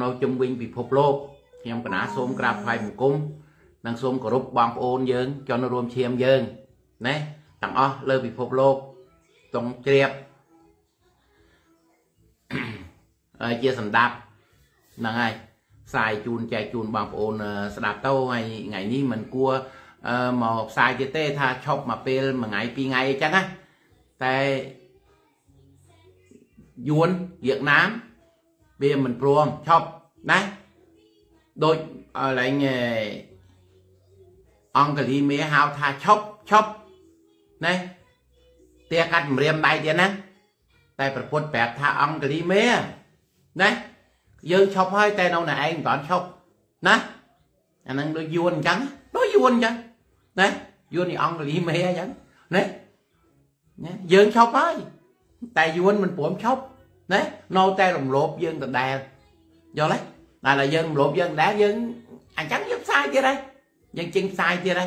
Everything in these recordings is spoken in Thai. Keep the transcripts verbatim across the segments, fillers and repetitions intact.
เราจุ่มวิ่งไปพบโลกยังกระนาส้มกราบไฟบุกุ้งนางส้มกระรุบบางโอนเยิงจนรวมเชียมเยิงนะต่างอ้อเลิกไปพบโลกตรงเจียบเจียสันดับนางไงสายจูนใจจูนบางโอนสดับเต้าไงไงนี้มันกลัวหมอสายเจเต้ถ้าชอบมาเป็นมาไงปีไงจังนะแต่ยวนเวียดนามเบียมันพรวมชอบนะโดยอะไรเงี้ยองกะลีเมียฮาวทาชอบชอบนะเตียกัดเรียมใบเดียนะแต่ประพฤติแปลกทาองกะลีเมียนะยืนชอบให้แต่เราไหนก่อนชอบนะอันนั้นโดยยวนจังโดยยวนจังนะยวนนี่องกะลีเมียจังนะยืนชอบให้แต่ยวนมันพรวมชอบนะนอนแต่หลงหลบยืนแต่แดงdo đấy là là dân lộp dân đá dân ăn trắng dân sai kia đây dân chân sai kia đây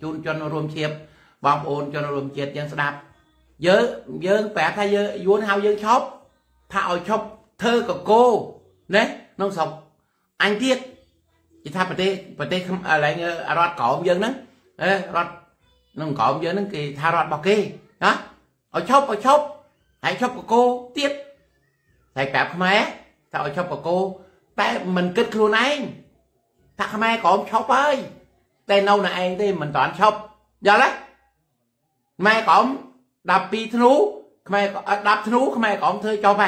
chun cho nó rôm chẹp bom ôn cho nó rôm chẹp dân đạp dớ dân bẻ thay dớ vốn hao dân chóc thao chóc thơ của cô đấy nông sọc anh thiết chỉ tha bờ tê bờ tê không lại rót cỏ dân đó rót nông cỏ dân đó kì tha rót bọc kì đó ở chóc ở chóc hãy chóc của cô tiếp thầy bẻ không ai thao chóc của côแต่มันเกิดครูนั่งถ้าทำไมก็ชอบไปแต่เราหน้าเองที่มันตอนชอบยอดเลยทำไมก็ดับปีธนูทำไมดับธนูทำไมก็เธอชอบไป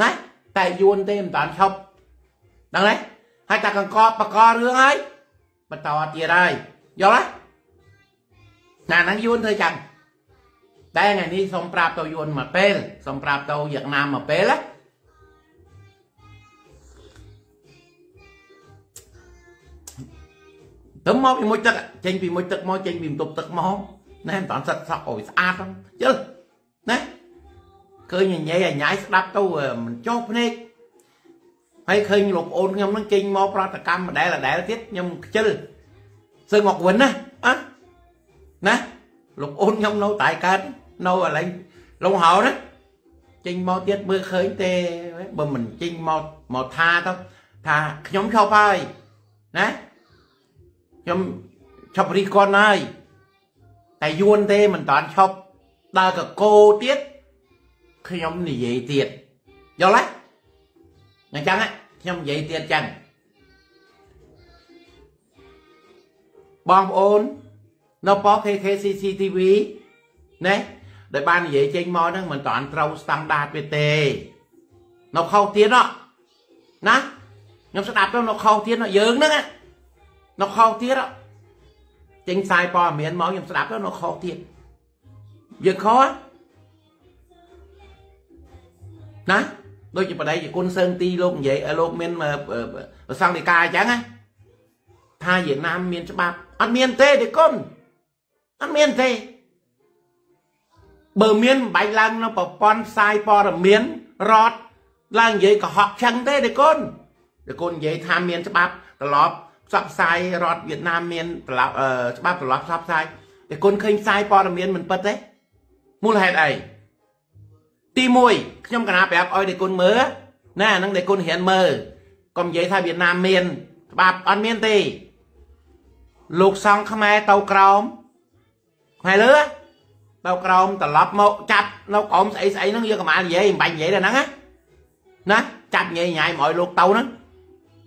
นะแต่ยวนที่มันตอนชอบดังนั้นให้ตากังกอประกอบเรื่องให้มันต่อเจียได้ยอดเลยนานนั้นยวนเธอจังแต่ไงนี่สมปราบตัวยวนมาเป็นสมปราบตัวเวียดนามมาเป็นละถึงมอปีมวยตึกเจงปีมวยตึกมอเจงปีมตุกตึกมอนะตอนสักสักโอ้ยสะอาดต้องเยอะนะเคยอย่างเงี้ยอย่างย้ายสลับตัวมันโจ๊กนี่ให้เคยหลบโอนยังนั่งเจงมอปราตกรรมมาได้ละได้ละทิศยังเจอซึ่งหมอกวินนะอะนะหลบโอนยังเราตายกันเราอะไรลงเหานะเจงมอเทียดมือเคยเตะบ่มันเจงมอมอทาต้องทาขยมชอบไปนะยมชอบรีกอนายแต่ยวนเต้มันตอนชอบตากับโกเตี้ยขยมนี่ใหญ่เตี้ยยอมไหมไงจังอ่ะขยมใหญ่เตี้ยจังบอมโอนนอปอเคเคซีซีทีวีเนี่ยโดยบ้านใหญ่เจงมอนั่งมันตอนเราสแตนดาร์ดไปเตะนอเข้าเตี้ยเนาะนะยมสนับแล้วนอเข้าเตี้ยเนาะเยิงนั่งอ่ะnó khó tiết đó chính sai po miền máu nhầm sạp đó nó khó tiết việc khó nè đôi chỉ vào đây chỉ côn sơn ti luôn vậy ở lô miền mà sang thì cài chẳng á tha Việt Nam miền cho bạc ăn miền tê để con ăn miền tê bờ miền bạch lăng nó bỏ con sai po là miền rót lăng vậy cả họ chẳng tê để con để con vậy tham miền cho bạc cả lọpซับไซรอดเวียดนามเมียนตลาดเอ่อบ้านตลาดซับไซแต่คนเคยไซปอดเมียนมันเปิดเลยมูลเหตุไอ้ตีมวยย่อมกระนาบแบบอ้อยเด็กคนเมื่อแน่นั่งเด็กคนเห็นเมื่อก็มีไทยเวียดนามเมียนบ้านอันเมียนตีลูกซองขมายเตากรอมไงเลื้อเตากรอมตลาดโมจัดเราอมใส่ใส่นั่งเยอะกระมาเยอะบังเยอะเลยนั่งนะนะจัดใหญ่ใหญ่หมดลูกเตานั่ง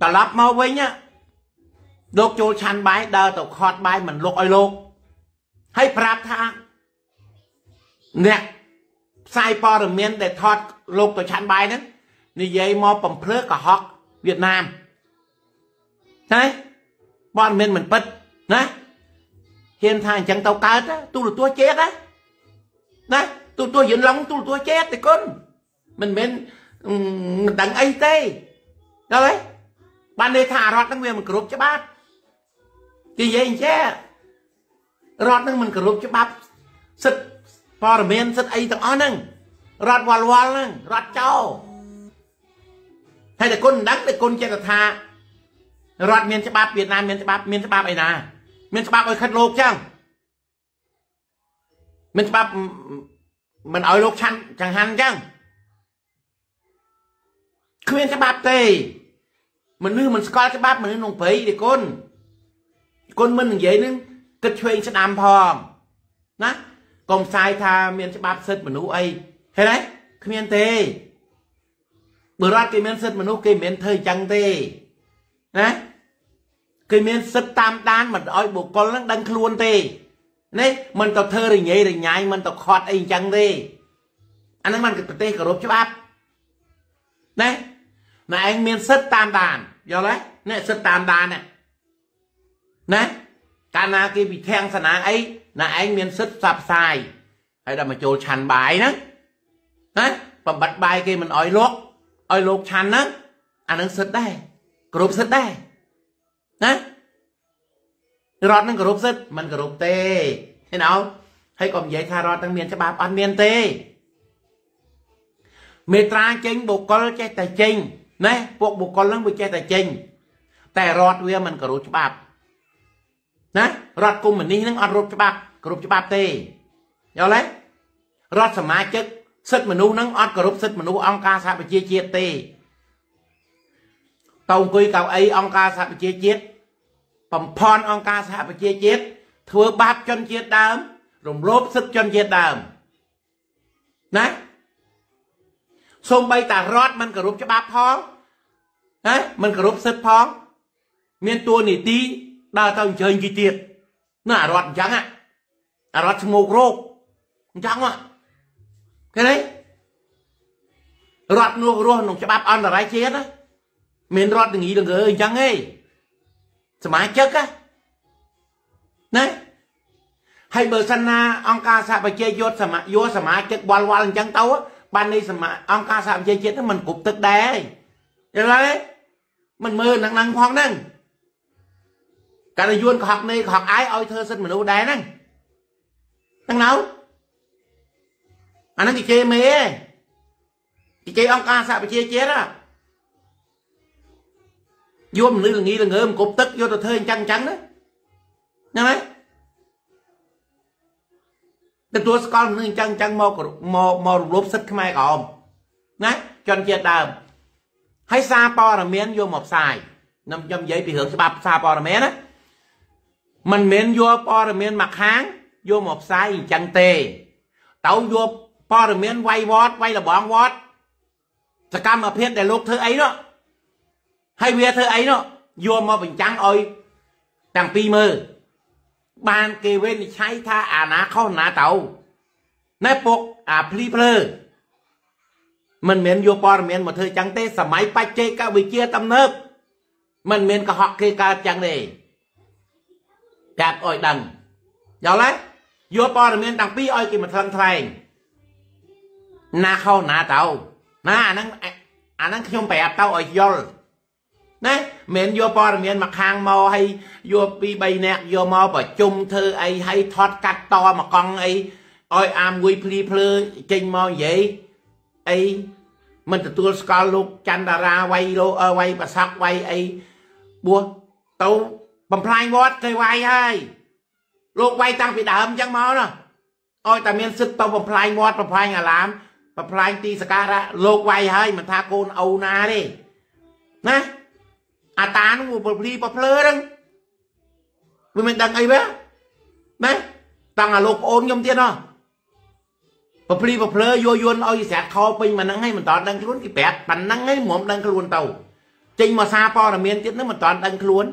ตลาดโมไว้เนี่ยโลกโจชันใบเดาตกคอดใบเหมือนโลกไอโลกให้ปรับทางเนี่ยไซปอร์เมียนแต่ทอดโลกตัวชันใบนั้นนี่ยัยมอปมเพลือกกับฮอกเวียดนามใช่บอลเมียนเหมือนปิดนะเห็นทางจังเตาการ์ดนะตู้หรือตัวเจ๊ดนะนะตู้ตัวยืนลงตู้ตัวเจ๊ดแต่ก้นมันเมียนดังไอเต้ได้ไหมบ้านในถารอดนั่งเวียนมันกรุบจะบ้าจีเย็นแช่รอดนั่งมันกระลุกจะบับสุดพอร์เมนสุดไอต่างอ้อนั่งรอดวอลวอลนั่งรอดเจ้าให้แต่ก้นดักแต่ก้นเจตทารอดเมียนจะบับเวียดนามเมียนจะบับเมียนจะบับไอนาเมียนจะบับไอคัดโลกจังเมียนจะบับมันเอาโลกชั้นจังหันจังคือเมียนจะบับเตย มันนึกมันสกอตจะบ้ามันนึกลงไปเด็กคนคนมันอย่างเงี้ยนึงกระเทงจะดำพองนะกองทรายทาเมียนจะบ้าเสดมันนู้ไอเห็นไหมเมียนเตยบรัดเกเมียนเสดมันนู้เกเมียนเทยจังเตยนะเกเมียนเสดตามตานมันอ้อยบุกกองลังดังคลวนเตยนี่มันต่อเธออย่างเงี้ยอย่างเงี้ยมันต่อคอดไอจังเตยอันนั้นมันกระเตยกระรบจะบ้านะนายเมียนเสดตามตานยอมไหมเนี่ยเสดตามตานเนี่ยนะการนาเกบีแทงสนามไอ้นายเมียนเสดสับทรายให้ดำมาโจชันบายนะนะปบัดบายเกมันอ้อยโลกอ้อยโลกชันนะอันนั้นเสดได้กรุบเสดได้นะรอดนั่นกรุบเสดมันกรุบเตให้เอาให้กลมใหญ่คารอดตั้งเมียนฉบับอันเมียนเตเมตราเจงบุกกลใจแต่เจงนะพวกบุกกลลังบุกใจแต่เจงแต่รอดเวียมันกรุบฉบับนะรอดกลุ่มเหมือนนี้นั่งอดรูปฉบับกรุบฉบับเตยยอมเลยรอดสมาชิกซึดมนุนั่งอดกรุบซึดมนุองคาสาปเจียเจียเตยตองกุยเก่าไอองคาสาปเจียเจียผมพรองคาสาปเจียเจียเถื่อบาปจนเจียดำรวมลบซึดจนเจียดำนะสมใบตารอดมันกรุบฉบับพ้องนะมันกรุบซึดพ้องเมียนตัวหนีตีดาวต้องเชิญกี่เตียบน่ารอดจังอ่ะรอดสมุกโรคจังวะแค่ไหนรอดนัวรัวหนุ่มจะบับอันอะไรเชียนะเมนรอดอย่างนี้ดังเอ้ยจังเอ้ยสมัยเจ๊กอ่ะนะให้เบอร์ชนะองค์การสหประชาชาติสมัยยัวสมัยเจ๊กวันวันจังเต้าบ้านในสมัยองค์การสหประชาชาตินั้นมันกรุบตึกแดงยังไงมันมือหนังหนังพองนั่งการยวนขักในขักไอ้เอาเธอเสนมนุษย์ได้นั่งนั่งเนาอันนั้นกิเจเมย์กิเจองการสาปเจเจนะยวนนึกอย่างนี้เลยเงิมกบตึกยวนเธอจังจังนะนั่นไหมแต่ตัวสกอลนึกจังจังมอมอมอรูปสัตว์ขึ้นมาก่อนนะจนเจียดเดิมให้ซาปอระเมียนโยมหมอบทรายน้ำยำใหญ่ไปเหินสบับซาปอระเมียนนะมันเมียนโยปอระเมียนหมักหางโยมหมอบทรายจังเตยเต่าโยปอระเมียนไววอดไวระบองวอดสกรรมประเภทแต่โลกเธอไอ้เนาะให้เวียเธอไอ้เนาะโยมมาเป็นจังอ้อยต่างปีมือบานเกเวนใช้ท่าอาณาเข้าหนาเต่าในปกอาพลีเพลอมันเมียนโยปอระเมียนมาเธอจังเตยสมัยปัจเจกวิเชียตำเนิบมันเมียนกระหอกเกกาจังเลยจากอ้อยดังยาวไรโยปอระเมียนดังปีอ้อยกินมาทันไทยนาเข้านาเต่านาอันนั้นอันนั้นขยมแปะเต่าอ้อยยอลนะเมียนโยปอระเมียนมาคางเมาให้โยปีใบแนกโยมอปะจุ่มเธอไอให้ทอดกัดตอมากองไออ้อยอามกุยพลีเพลอเจงมอใหญ่ไอมันจะตัวสกอลลูกจันดาราไวโลเอไวประซักไวไอบัวเต่าบำพลายวอดเคยไวให้โลกไวตั้งปีดำจังเมาเนาะอ้อยแต่เมียนซึกเต่าบำพลายวอดบำพลายงาลามบำพลายตีสการะโลกไวให้มันทาโกนเอานาดินะอาตาหนูปลีปลาเพลินมันเป็นดังไอ้เบ้ไหมตั้งอาโลกโอนยมเตี้ยเนาะปลีปลาเพลยโยนเอาอีแสกเขาไปมันนั่งให้มันตอนดังคล้วนกี่แปดมันนั่งให้หมอมดังคล้วนเต่าจริงมาซาปอระเมียนติดนั่นมันตอนดังคล้วน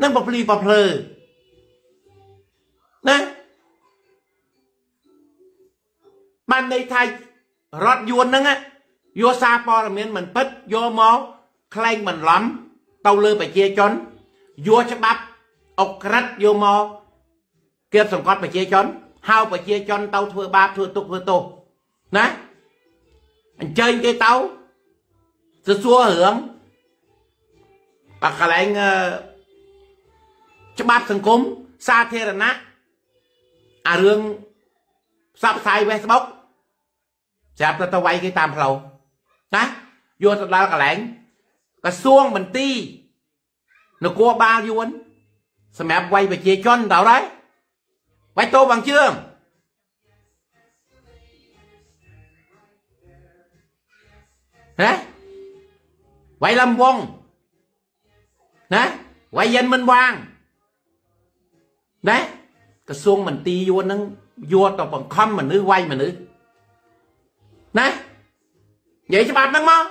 นั่นปลีปลาเพลยนะมันในไทยรอดยวนนั่งอะโยซาปอระเมียนมันเปิดโยมอแคลงมันล้ำเต่าเลือไปเจียจนโยฉบับอกรัดโยมอเก็บสมกอดไปเจียจนเฮาไปเจียจนเต่าทัวบาทัวตุกทัวโตนะเจนเต่าจะซัวเหืองปากอะไรเงอฉบับสังคมซาเทรนะอาเรื่องซับไซเวสบ็อกจับตะตะไว้ก็ตามเรานะโยนตะลากระแหลงกระซ่วงมันตีนกัวบาโยนสมัยไว้ไปเจียจนเต่าไรไว้โตบางเชื่อมฮะไว้ลำวง นะไว้เย็นมันวางนะกระทรวงมันตีโยนนั่งโยนต่อปังคำมันนึกไว้มันนึกนะใหญ่ฉบับนั่งมั้ง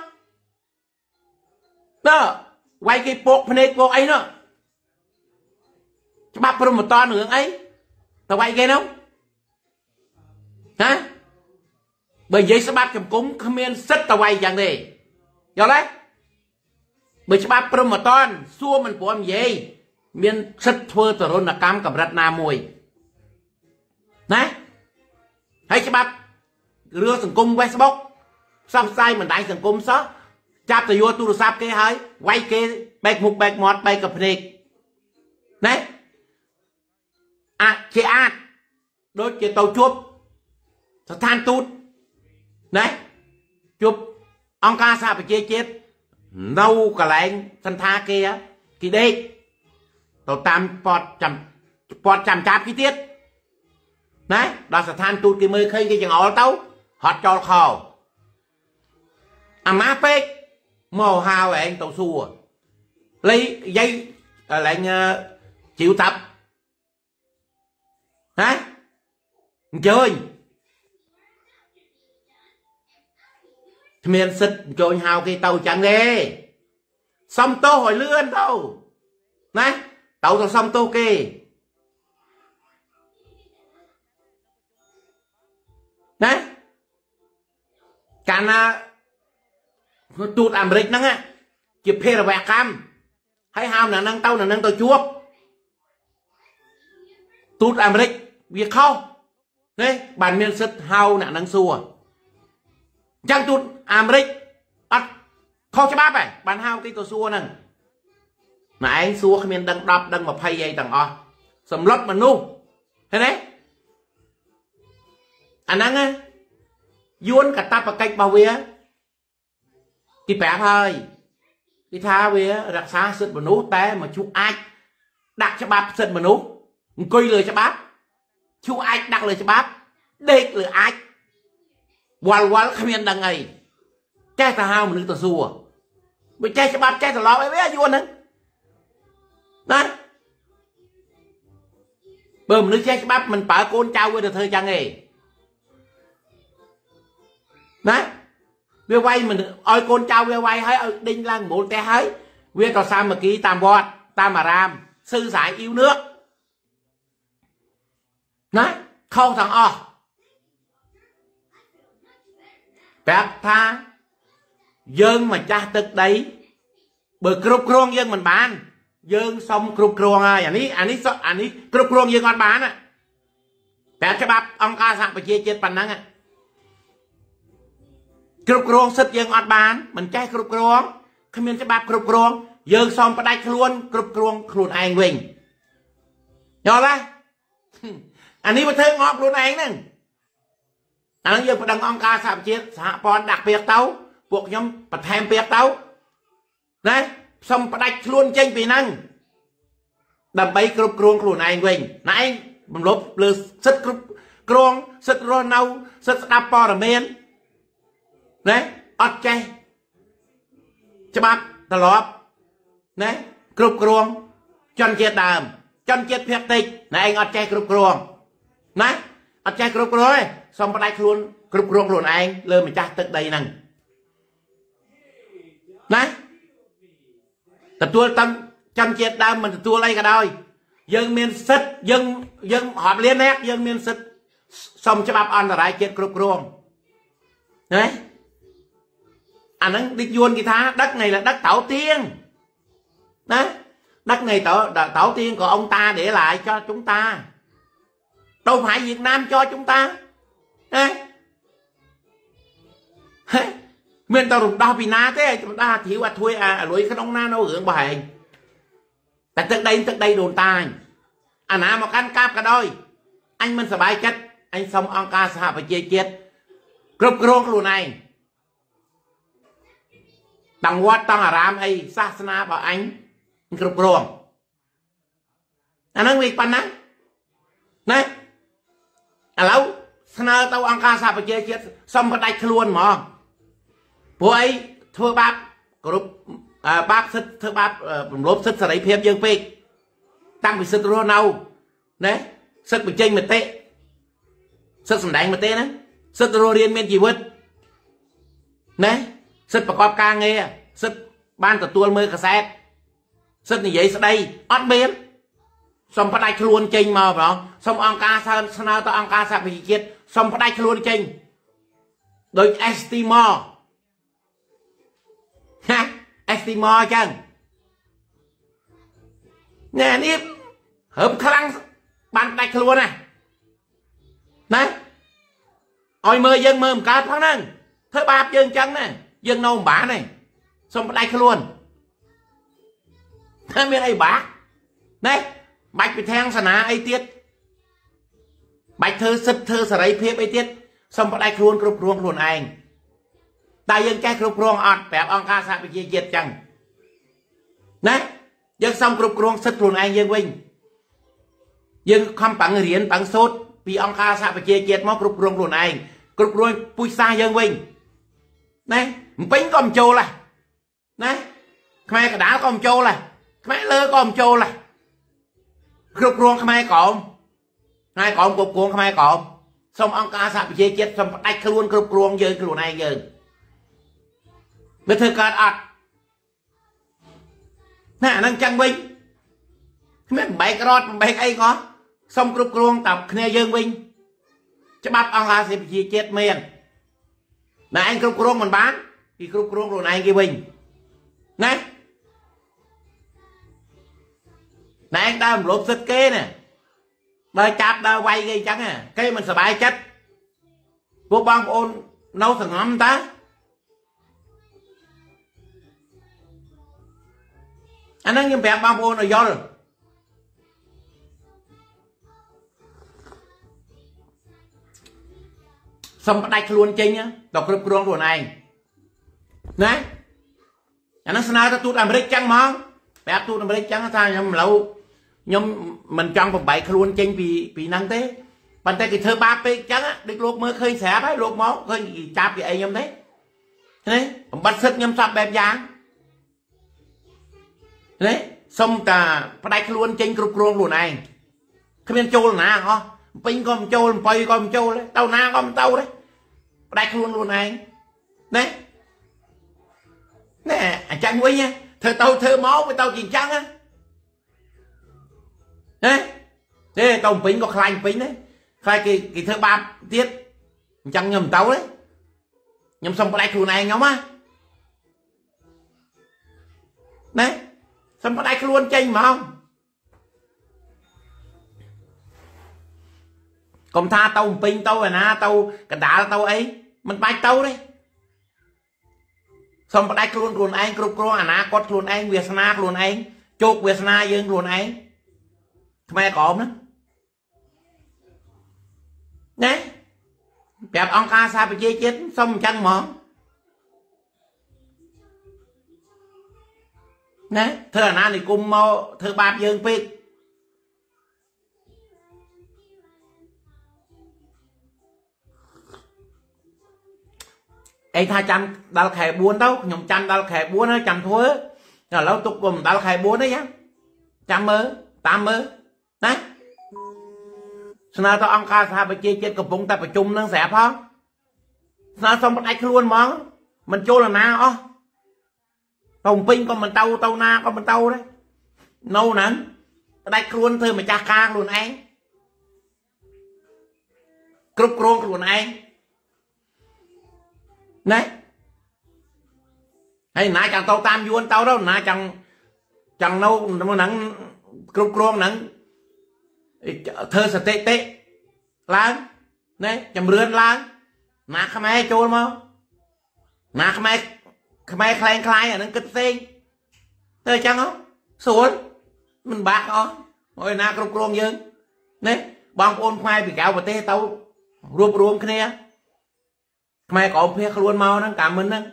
เนอะไว้กี่โปกพเนกโปกไอ้เนอะฉบับพรมตอนเหนือไอ้แต่ไว้กี่น้องนะbởi vậy sẽ bắt chấm cúng comment rất là quay chẳng đi nhớ đấy bởi sẽ bắt promo ton xua mình của em gì miền rất thưa từ luôn là cam cầm rát na mùi nè hay sẽ bắt đưa thằng cung Facebook xong sai mình đánh thằng cung xót chạp từ vô tu sáp cái hơi quay kia bẹt mục bẹt mọt bẹt cặp nè nè à chị ăn đôi chị tàu chuột than tútนะจุบองค์การสาปเจี๊ยเจี๊ยเน่ากระแลงสันทาเกียกี่เด็กตัวตามปอดจำปอดจำจับกี่เทียดนะดาวสถานตูดกี่มือเคยกี่จังอ๋อเต้าหอดจอคออามาเป็กโมฮาวแองตัวซัวเลยยัยแรงจิ๋วตับนะเจอเมียนสิโจยหาวกี่เต่าจังเดซ้ำโตหอยเลื่อนเต่านะเต่าตัวซ้ำโตกี่นะการน่ะตูดอเมริกนั่งอ่ะจีบเพลแหวกคำให้หาวหนังนั่งเต่าหนังนั่งตัวจุกตูดอเมริกวิ่งเข้าเนี่ยบ้านเมียนสิหาวหนังนั่งซัวจังตูดอเมริกอัดเขาจะบ้าไปบ้านเฮาที่ตัวซัวนั่นไหนซัวขมิ้นดังดับดังแบบไพ่ใหญ่ต่างอ๋อสำลักมันนู่นเห็นไหมอันนั้นไงย้อนกับตาปากไก่บาเวียที่แปะเฮยที่ท้าเวียรักษาเสด็จมันนู่นแต่มาชูไอดักจะบ้าเสด็จมันนู่นกุยเลยจะบ้าชูไอดักเลยจะบ้าเด็กเลยไอวันวันขมิ้นดังไงแจ้ตาห้าวมันนึกตัวซัวไปแจ้ฉบับแจ้ตลอดไปไม่ได้ยวนนั่นนะเบิ่มนึกแจ้ฉบับมันป่าโกนเจ้าไว้เดี๋ยวเธอจังไงนะเวียไว้มันอ้อยโกนเจ้าเวียไว้ให้เอาดินล่างหมูแต่ให้เวียต่อซ้ำเมื่อกี้ตามวอดตามอารามซื่อสายอิ้วเนื้อนะเข้าทางอ้อแบบท่ายืงมันจะตึกได้เบอร์กรุบกรองยืงมันบานยืงสมกรุบกรองอะไรอย่างนี้อันนี้อันนี้กรุบกรองยืงมันบานอ่ะแบบฉบับองค์การสั่งไปเจี๊ยเจี๊ยปันนั่งอ่ะกรุบกรองสุดยืงมันบานมันใจกรุบกรองขมิ้นฉบับกรุบกรองยืงสมประได้ครวนกรุบกรองครูนไอ้เวงยอมละอันนี้มาเทิงงอครูนไอ้หนึ่งอันนั้นยังประดังองค์การสามเจี๊ยสหปอนดักเปียกเต้าพวกยมปัดแทมเปียกเต้านะสมประดักชวนเจงปีนั่งดับใบกรุบกรองครูนายเวงนายมันลบเลือสัดกรุบกรองสัดรอนเอาสัดดับปอระเมนนะอัดใจฉบับตลอดนะกรุบกรองจนเจี๊ยดามจนเจี๊ยดเพียกติกนายอัดใจกรุบกรองนะอัดใจกรุบกรองสมปรายครูนกรุบกรองครูนไอ้เริ่มมันจะตึกได้นั่งนะแต่ตัวตั้งจำเจตดำมันตัวอะไรก็ได้ยังเมียนซึดยังยังหอบเลี้ยนแนกยังเมียนซึดสมฉบับอันตรายเจตกรุบกรองนะอันนั้นดิยวนกีทาดักnày làดักเต่าtiênนะดักnày ảo ảo tiên của ông ta để lại cho chúng ta đâu phải Việt Nam cho chúng taเมื่อตรุดดาวปีนาเต้จุดดาถิวอัดถ้วยอ่ะรวยขนมหน้าเราเหลืองบ่ายแต่ตึกใดตึกใดโดนตายอ่ะนะมากันกราบกันด้วยอันมันสบายจัดอันสมองการสหประเจเจตกรุบกรองครูนายต่างวัดต่างอารามไอ้ศาสนาบ่อันกรุบกรองอันนั้นอีกปันนะนะอ่ะแล้วสนาเตาองค์การสหประเจเจตสมบัติคล้วนหมอป่วยทั่วบ้านกรุบ bác thích thức bác lốp thích sợi phép dương phê tăng bị sứt rô nâu đấy sứt bị chênh mà tê sứt sầm đánh mà tê đấy sứt rô điên men chỉ vứt đấy sứt bà con ca nghe sứt ban tờ tuôn mơ cassette sứt như vậy sứt đây ót bếm xong phát đạch luôn chênh mà phải không xong ông ca sao sao tao ông ca sao bị chết xong phát đạch luôn chênh đôi estimor ha estimor chăng nè nếp hợp khăn bàn đạch luôn này này ôi mơ dân mơ một cái phát năng thơ bạp dân chăng này dân nâu bá này xong phát đạch luôn thế miền ấy bá này bạch bị thang sẵn á ấy tiết bạch thơ sứt thơ sẵn ấy phép ấy tiết xong phát đạch luôn cực ruộng luôn anh ta dân cái cực ruộng ọt bẹp ông ca sạc bị chia diệt chăng này dân xong cực ruộng sứt luôn anh dân vinh dân không bằng riêng bằng sốt vì ông ca sạc bị chia diệt móc cực ruộng luôn anh cực ruộng bùi xa dân vinh này bánh còn châu này này khmai cả đá còn châu này khmai lơ còn châu này cực ruộng không ai còm ai còm cục ruộng không ai còm xong ông ca sạ bị chết chết xong đạch luôn cực ruộng dơ luôn ai dơ mới thưa cát ọt nè năng trăng vinh mấy bảy cát bảy ấy có xong cực ruộng tập khnề dơ vinh cho bắt ông ca sạ bị chết chết miền là anh cực ruộng mình bán thì cực ruộng luôn ai kia vinh nàyนายดาวหลบซึดเก้เนี่ยมาจับดาวไวเงี้ยจังอ่ะเก้มันสบายจัดพวกบ้องโอนเน่าสงอมตาอันนั้นยังแบบบ้องโอนอ่ะย้อนสมบัติขลุ่นจริงเนี่ยตกกระปรองตัวไหนนะอันนั้นสนาจะตูดอเมริกจังมั้งแบบตูดอเมริกจังท่านยำเรายำมันจังผมใบขลุ่นเจงปีปีนังเต้ปันแต่กิเธอบาปไปจังอ่ะเด็กลูกเมื่อเคยแสบไปลูกหมอเคยจับกี่ไอ้ยำเต้นี่ผมบัดซึกยำสับแบบยางนี่ส้มตาปลายขลุ่นเจงกรุบกรวงหลุนไอ้ขมิ้นโจลหนาอ๋อปิ้งก็มันโจลปอยก็มันโจลเลยเต้าหน้าก็มันเต้าเลยปลายขลุ่นหลุนไอ้นี่นี่จังไว้เนี่ยเธอเต้าเธอหมอไปเต้าจริงจังอ่ะđấy thế tàu pính có khai pính đấy khai cái cái thứ ba tiết chẳng nhầm tàu đấy nhầm xong cái đại khử này nhóm á đấy xong cái đại khử luôn chênh mà không còn tha tàu pính tàu này na tàu cả đá tàu ấy mình bay tàu đấy xong cái đại khử luôn anh cột cột à na cột luôn anh việt nam luôn anh chốt việt nam dương luôn anhทำไมกอมนะเนี่ยแบบองคาซาไปเจเจส้มจังหมอเนี่ยเธอหน้าในกุมมาเธอบาปยืนปิดไอ้ท่าจันดาวไข่บัวเต้าหนุ่มจันดาวไข่บัวนะจันทัวแล้วเราตุกกลมดาวไข่บัวได้ยังจำเออตามเออนะสนาต่อองค์การสหประเทศเจ็ดกับวงแต่ประชุมนั่งแสบพอสนาสมบัติขลุ่นมองมันโจรนาอ๋อตงปิ้งก็มันเตาเตานาก็มันเตาเลยเน่านั้นได้ขลุ่นเธอมาจากกลางขลุ่นไอ้กรุบกรองขลุ่นไอ้นะไอ้นายจังเตาตามยวนเตาแล้วนายจังจังเน่าหนังกรุบกรองหนังเธอสเตะเตะล้างนี่จำเรือนล้างนาขมายโจรมานาขมายขมายคลายคลายอ่ะนั่นกึศเซ็งเธอจังเหรอสวนมันบากอ๋อโอ้ยนากรุบกรองเยอะนี่บางคนขมายไปแก้วประเทศเต้ารวบรวมคะแนนขมายก่อเพื่อขลุ่นเมานั่งกามมันนั่ง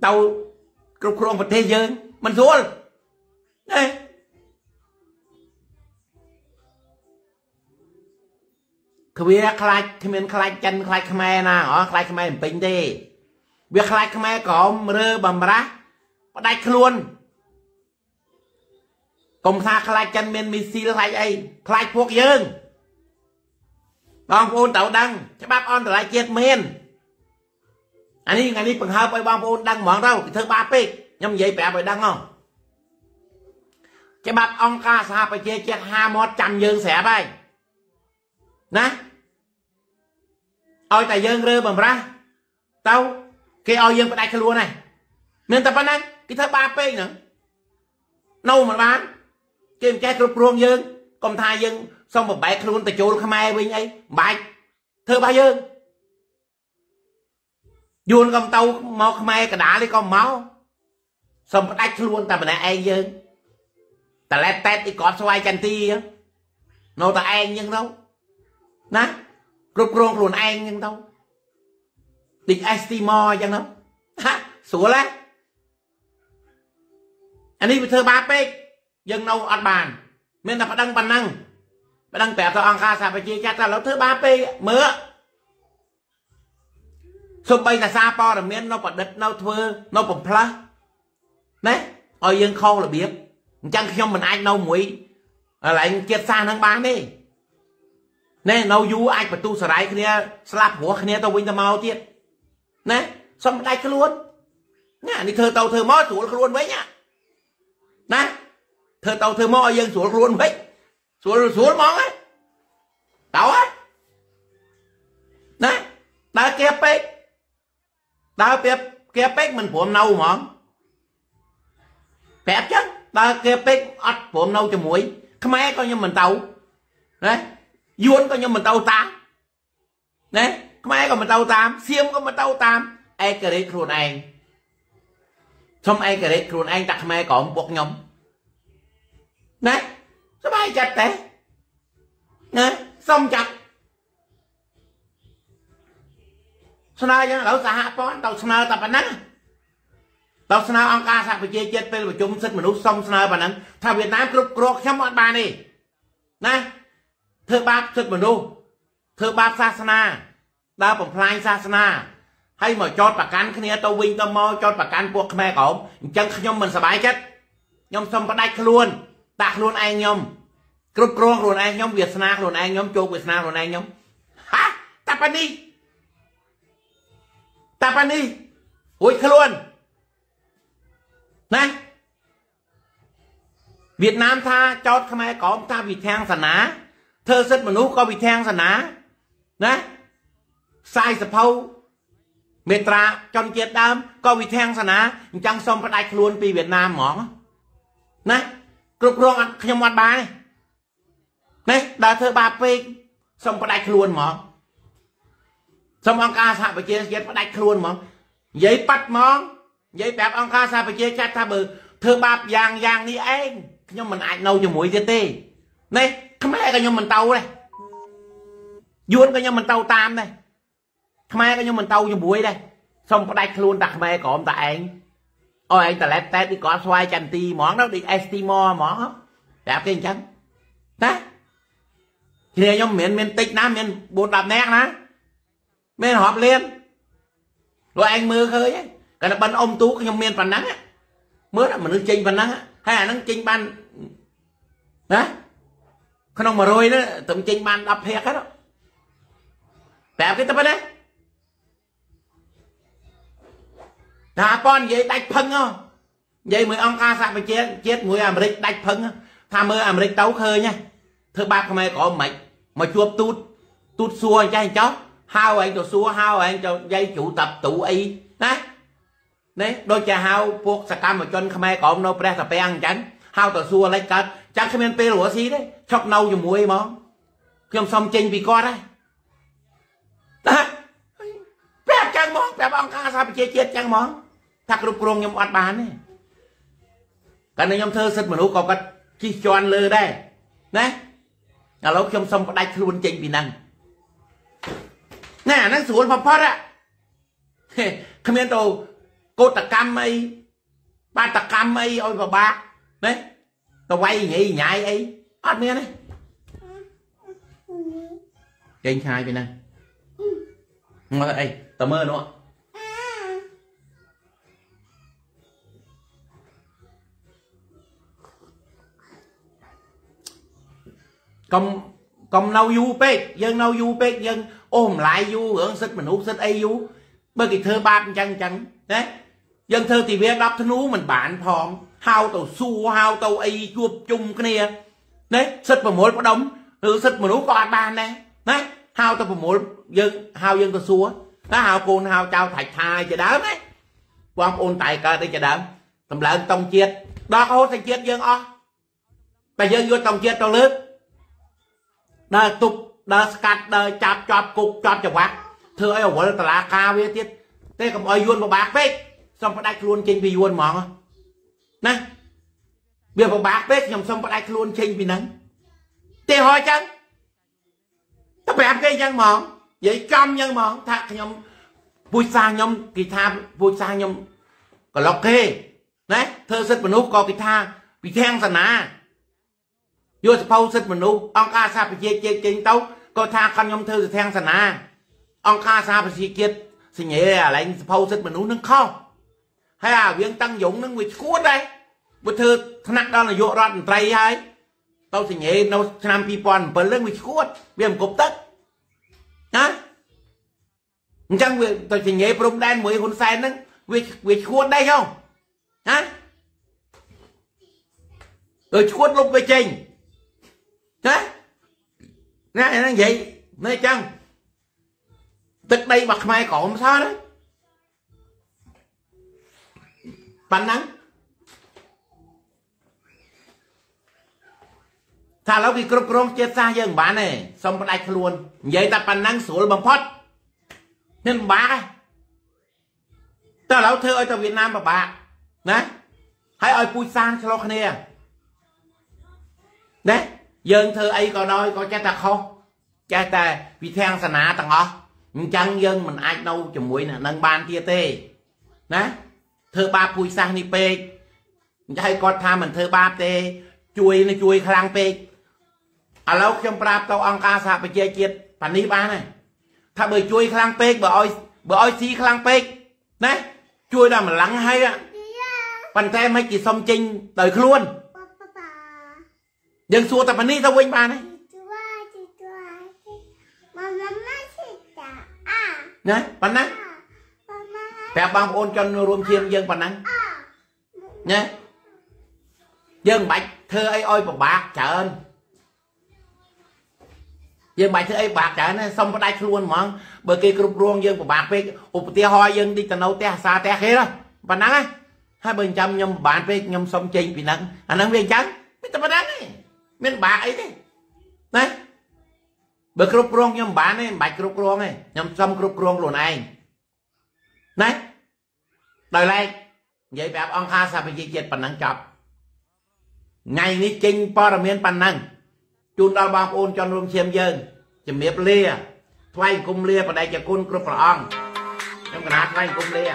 เต้ากรุบกรองประเทศเยอะมันสวนนี่คือเวลาคลายขมิ้นคลายจันคลายขมายนะอ๋อคลายขมายเป็นดีเวลาคลายขมายก็มือบำรัก ได้ขลุ่นกรมทาคลายจันเมียนมีซีคลายไอคลายพวกยืนบางปูนเต่าดังจะบ้าอ่อนแต่ลายเจ็ดเมียนอันนี้อันนี้ปัญหาไปบางปูนดังหมอนเราเธอบ้าเป๊กย่ำใหญ่แปะไปดังอ่ะจะบ้าอ่องกาซาไปเจ็ดเจ็ดห้ามอดจำยืนแสบไปนะเอาแต่ยืนเรือแบบไรเต่าเกอเอายืนไปได้ขลุ่นไงเมื่อแต่ปนั้นกิเธอบ้าเป๊กเนอะนู่นเหมือนบ้านเกมแก้กรุบรวงยืนกรมทายืนxong một bài khôn từ chỗ không ai với nhảy bài thơ ba dương vuông con tàu máu không ai cả đá lấy con máu xong một đách luôn ta bữa nay ai dương ta lép tét đi có xoay canh ti á nó ta ai nhưng đâu nè rụp rôn luôn ai nhưng đâu địch estimo chẳng đâu ha sủa lá anh đi thơ ba pek dân nâu ăn bàn nên là phải đăng bàn năngดังแปะตัวอังคาสาไปเจียจัดแต่เราเธอบ้าไปเมื่อสมัยแต่ซาปอแต่เมียนเราปฏิเราเธอเราผมพลัสนะเอายังเข้าระเบียบจังขยมมันไอ้เราหมวยอะไรเจียซาทั้งบ้านนี่เนี่ยเราอยู่ไอ้ประตูสลายคนนี้สลับหัวคนนี้ตัววินตะเมาเจี๊ยนะสมัยได้ขลุ่นเนี่ยนี่เธอเตาเธอหม้อสวนขลุ่นไว้เนี่ยนะเธอเตาเธอหม้อยังสวนขลุ่นไว้สวนสวนมองไอ้เต่าไอ้นะตาเก็บเป็กตาเก็บเก็บเป็กมันผมเน่าหมองแปบจังตาเก็บเป็กอัดผมเน่าจมูกขมายก็ยังเหมือนเต่านะยวนก็ยังเหมือนเต่าตามนะขมายก็เหมือนเต่าตามเสียมก็เหมือนเต่าตามไอ้กระเด็ดครูนเองชมไอ้กระเด็ดครูนเองตักขมายก่อนบวกยมนะสบายจัดแต่นะซ่อมจัดสนาอย่างเราสหปอนเราสนาแต่ปนันเราสนาองค์การสหประเทศเจ็ดเป็นประชุมสิทธิมนุษย์ซ่อมสนาปนันถ้าเวียดนามกรุบกรอกช้ำอ่อนบานนี่นะเธอบาปสิทธิมนุษย์เธอบาปศาสนาดาวผมพลายศาสนาให้หมอจอดประกันคเนียตัววิ่งตัวมอจอดประกันพวกแม่ของจังขยมมันสบายจัดยมซ่อมประได้ขลุ่นตากลุ่นไอ้ยมกรุบกรองลุ่นไอ้ยมเวียดนาลุ่นไอ้ยมโจกเวียดนาลุ่นไอ้ยมฮะตาปนีตาปนีโอ้ยขลุ่นนะเวียดนามท่าจอดทำไมก่อมท่าวิแทงศาสนาเธอสิทธิมนุษย์ก็วิแทงศาสนานะสายสะเพาเมตราจอนเกียรติดำก็วิแทงศาสนาจังสมประดายขลุ่นปีเวียดนามหมองนะกรุบกรองขยมวัดบายนี่ดาเธอบาปไปส่งประได้ขลุ่นหมอส่งองค์การสหประเทศเจ็ดประได้ขลุ่นหมอยัยปัดมองยัยแบบองค์การสหประเทศเจ็ดท่าเบอร์เธอบาปอย่างอย่างนี้เองขยมมันไอเน่าจมูกเจตีนี่ทำไมขยมมันเตาเลยยวนขยมมันเตาตามเลยทำไมขยมมันเตาจมูกเลยส่งประได้ขลุ่นตักทำไมก่อมแต่เองโอ้ยแต่แล้วแต่ที่ก่อสวายจันตีหมอนแล้วดิเอสติมอหมอนแบบกินจังนะเรียยมเหม็นเหม็นติ๊กน้ำเหม็นบูดดับแนกนะเหม็นหอบเลี้ยนรอยแองมือเคยกันบันอมตู้ก็ยังเหม็นปันนังเมื่อมันนึกจริงปันนังให้นังจริงบันนะขนมมารวยนะถึงจริงบันดับเพลกแล้วแบบกินตัวไปเลยทาปอนยัยได้พังอ่ะยัยมือองค์การสหประเทศเจ็ดมืออเมริกได้พังอ่ะทำมืออเมริกเต้าเคยไงเธอบาปทำไมก่อไหมมาจวบตูดตูดซัวใจเจ้าห้าวไอ้เจ้าซัวห้าวไอ้เจ้ายัยจุตับตุไอ้นะนี่โดยจะห้าวพวกสกรรมมาจนทำไมก่อเราแปรสเปงจังห้าวต่อซัวไรกันจังขมิ้นเปรัวซีได้ชอบเน่าอยู่มวยมองเกี่ยมซอมเจงปีก้อได้แปรจังมองแปรองค์การสหประเทศเจ็ดจังมองถ้ากรุบกรองยมอัดบานนี่การในยมเธอสิทธิมนุษย์ก็กัดขี้จวนเลยได้นะเราเขียมสมก็ได้ขลุ่นจริงปีนั่งน่ะนั่งสวนพอพอละขมิ้นโตโกตกรรมไอ้ปาตกรรมไอ้อ้อยบ่บาเนี่ยตะไว้ใหญ่ใหญ่ไอ้อัดเมียนี่เก่งชายปีนั่งงอไอ้ตะเมินเนาะ กำกำเนายูเป๊กยังเนายูเป๊กยังโอมหลายยูเออซึกมันอุซึกไอยูเมื่อกี้เธอบาดจังจังนะยังเธอตีเวียรับธนูมันบานพองฮาวเต่าสู้ฮาวเต่าไอรวบจุ่มกันเนี่ยนะซึกประมวลประดมหรือซึกมันอุกอดบานนะนะฮาวเต่าประมวลยังฮาวยังเต่าสู้นะฮาวโกนฮาวเจ้าถ่ายทายจะได้ไหมความโอนตายก็ได้จะได้ทำลายต้องเจียดดอกโอ้ใส่เจียดยังอ๋อแต่ยังอยู่ต้องเจียดต้องลึกเดินตุบเดินสกัดเดินจับจับกุกจับจับวักเธอไอ้หัวตลาดคาเวทีเต้กับไอ้ยวนมาบากเป๊กส่งไปได้ครูนเชงไปยวนหมองนะเบี้ยมาบากเป๊กยำส่งไปได้ครูนเชงไปนั้นเต้หอยจังถ้าแบบก็ยังหมองยัยจำยังหมองถ้ายำปุยซางยำกีทาปุยซางยำก็ล็อกเฮ่นะเธอเสดมนุษย์ก็กีทาปีแทงสนาโยสเผาศึกมนุษย์องคาซาปิเจเจเจงเต้าก็ทางกันยมเธอจะแทงสนาองคาซาปิเจสิเงยอะไรเผาศึกมนุษย์นั่งเข้าให้อาเวียงตั้งยงนั่งวิจกู้ได้บุเธอธนักด้านโยรันไตรยัยเต้าสิเงยเราชนะปีปอนเปิดเรื่องวิจกู้เบี้ยมกบตักนะจังเวเต้าสิเงยปรุงแดนมวยคนแซนนั่งวิจวิจกู้ได้เข้านะเออกู้ลงไปเจงนะนะนั่นใหญ่นั่นจังตึกใดบักไม้ก่อมซ้านะปันนั้นถ้าเราไปกรุบกรองเจ็ดซาเยื่องบ้านเนี่ยสมบัติขลวนใหญ่แต่ปันนั้นสวยบังพอดนั่นบ้าแต่เราเธอเอาจากเวียดนามมาบ้านะให้เอาปุยซานชะลอคเนียนะdân thơ ấy có nói có chắc ta không chắc ta vì theo sanh á tầng ó chẳng dân mình ai đâu chùm muối nè nâng ban kia tê nè thơ ba pui sang đi pê hay có tham mình thơ ba tê chui nó chui khang pê à lâu trong prap tao ăn cá sả bị che chết phần ní ba này thà bởi chui khang pê bởi oi bởi oi xí khang pê nè chui là mình lắng hay á phần tem hay chỉ xong chinh tới luônยังสัวแต่พันนี่ถ้าเว้นมาเนี่ยนะปันนั้นแต่บางคนจนรวมเชียงยังปันนั้นนะยังใบเธอไอ้อ้อยบอกบากเฉินยังใบเธอไอ้บากเฉินนะส่งไปได้ชวนมั้งเบอร์เกย์กรุบรวงยังบอกบากไปอุปเตียหอยยังดิจันเอาเตะซาเตะเฮ้ยละปันนั้นไงให้เบอร์จำยำบานไปยำส่งเจงปีนั้นอันนั้นเวียงจังไม่ธรรมดาเนี่ยมันบาไอ้เนี่ยนะเบอร์กรุบกรองยำบานเนี่ยใบกรุบกรองเนี่ยยำซ้ำกรุบกรองหล่นไอ้นะโดยไรใหญ่แบบองคาสาบยีเจ็ดปันนังจับไงนี่จริงปอระเมียนปันนังจูนดาวบางโอนจอนรวมเชียมเยินจะเมียบเลี้ยทวายกุมเลี้ยปันใดจะกุนกรุบกรองยำกระดาษทวายกุมเลี้ย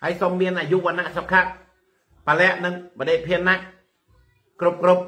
ให้สมเมียนอายุวันนะสักครั้งปลาแหลกนั่งประเดี๋ยวเพี้ยนนักกรุบกรุบ